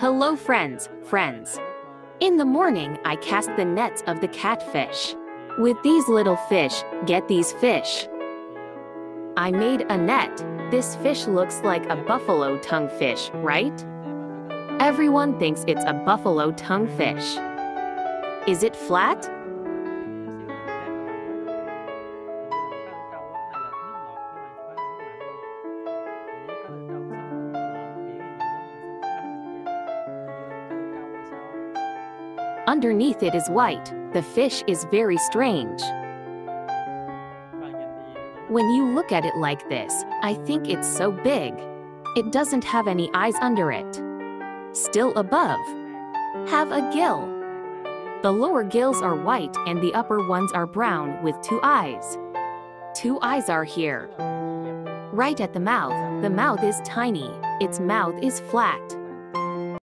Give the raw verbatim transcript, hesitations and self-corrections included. Hello friends, friends. In the morning I cast the nets of the catfish. With these little fish, get these fish. I made a net. This fish looks like a buffalo tongue fish, right? Everyone thinks it's a buffalo tongue fish. Is it flat? Underneath it is white. The fish is very strange. When you look at it like this, I think it's so big. It doesn't have any eyes under it. Still above, have a gill. The lower gills are white and the upper ones are brown with two eyes. Two eyes are here. Right at the mouth, the mouth is tiny. Its mouth is flat.